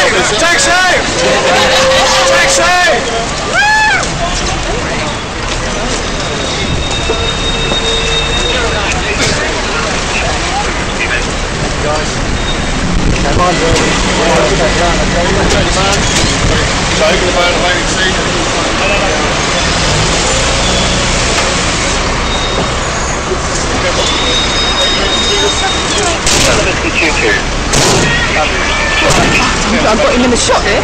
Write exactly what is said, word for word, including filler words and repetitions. safe! Stay safe! Stay safe! Come on, bro. Take the man away and see. I've got him in the shot here.